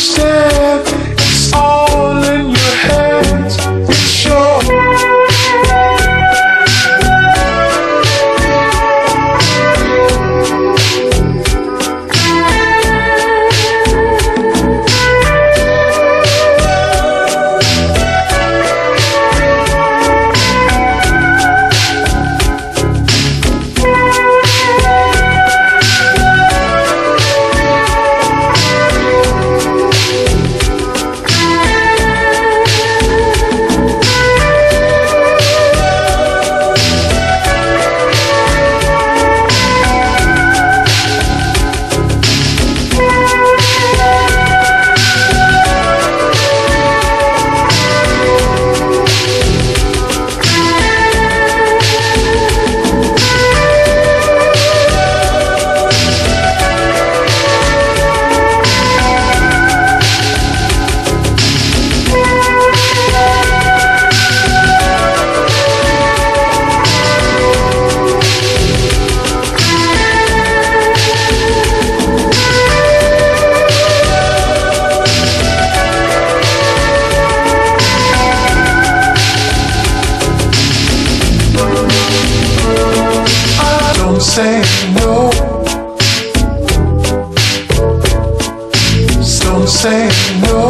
step, it's all in your hands, it's yours. Say no, don't say no.